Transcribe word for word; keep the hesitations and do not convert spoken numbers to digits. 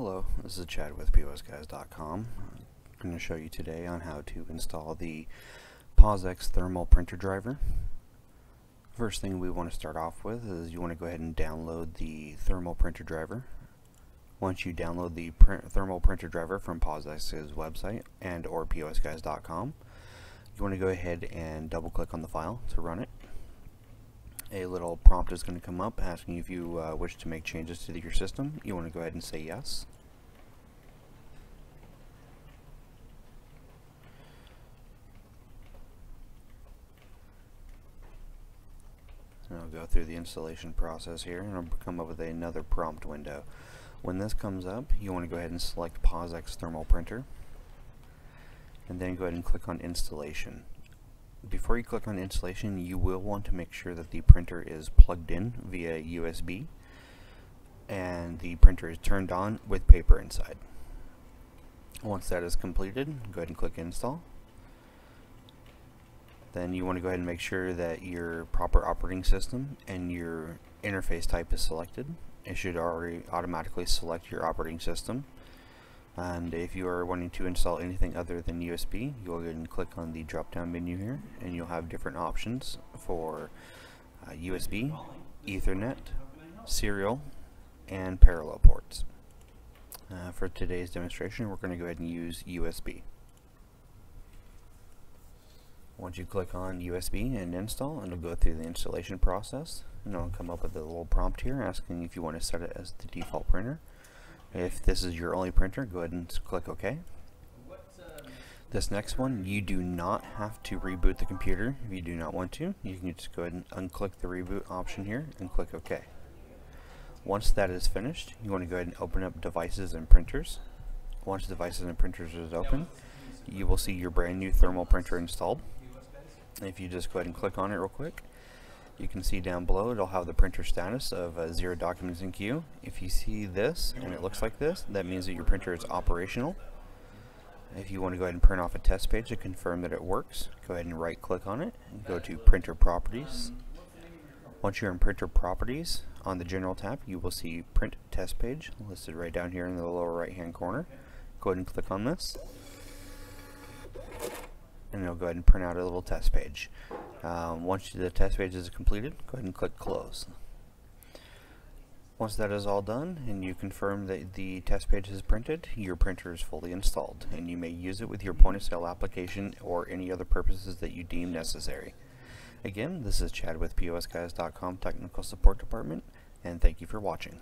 Hello, this is Chad with P O S guys dot com. I'm going to show you today on how to install the POSX thermal printer driver. First thing we want to start off with is you want to go ahead and download the thermal printer driver. Once you download the print thermal printer driver from POSX's website and or P O S guys dot com, you want to go ahead and double click on the file to run it. A little prompt is going to come up asking you if you uh, wish to make changes to your system. You want to go ahead and say yes. And I'll go through the installation process here, and I'll come up with another prompt window. When this comes up, you want to go ahead and select POSX Thermal Printer, and then go ahead and click on Installation. Before you click on installation, you will want to make sure that the printer is plugged in via U S B and the printer is turned on with paper inside. Once that is completed, go ahead and click install. Then you want to go ahead and make sure that your proper operating system and your interface type is selected. It should already automatically select your operating system. And if you are wanting to install anything other than U S B, you'll go ahead and click on the drop down menu here, and you'll have different options for uh, U S B, Ethernet, serial, and parallel ports. Uh, for today's demonstration, we're going to go ahead and use U S B. Once you click on U S B and install, it'll go through the installation process, and it'll come up with a little prompt here asking if you want to set it as the default printer. If this is your only printer, go ahead and click OK. This next one, you do not have to reboot the computer. If you do not want to, you can just go ahead and unclick the reboot option here and click OK. Once that is finished, you want to go ahead and open up devices and printers. Once devices and printers is open, you will see your brand new thermal printer installed. If you just go ahead and click on it real quick, you can see down below it'll have the printer status of uh, zero documents in queue. If you see this and it looks like this, that means that your printer is operational. If you want to go ahead and print off a test page to confirm that it works, go ahead and right click on it and go to printer properties. Once you're in printer properties, on the general tab you will see print test page listed right down here in the lower right hand corner. Go ahead and click on this, and it'll go ahead and print out a little test page. Um, once the test page is completed, go ahead and click close. Once that is all done and you confirm that the test page is printed, your printer is fully installed, and you may use it with your point of sale application or any other purposes that you deem necessary. Again, this is Chad with P O S guys dot com Technical Support Department, and thank you for watching.